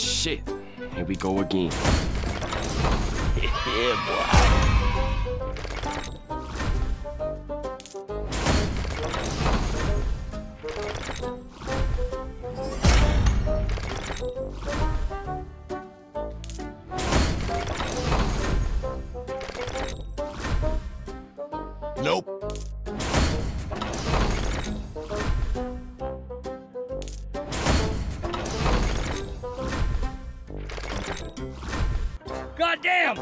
shit. Here we go again. Yeah, boy. Nope. Goddamn!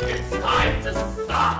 It's time to stop!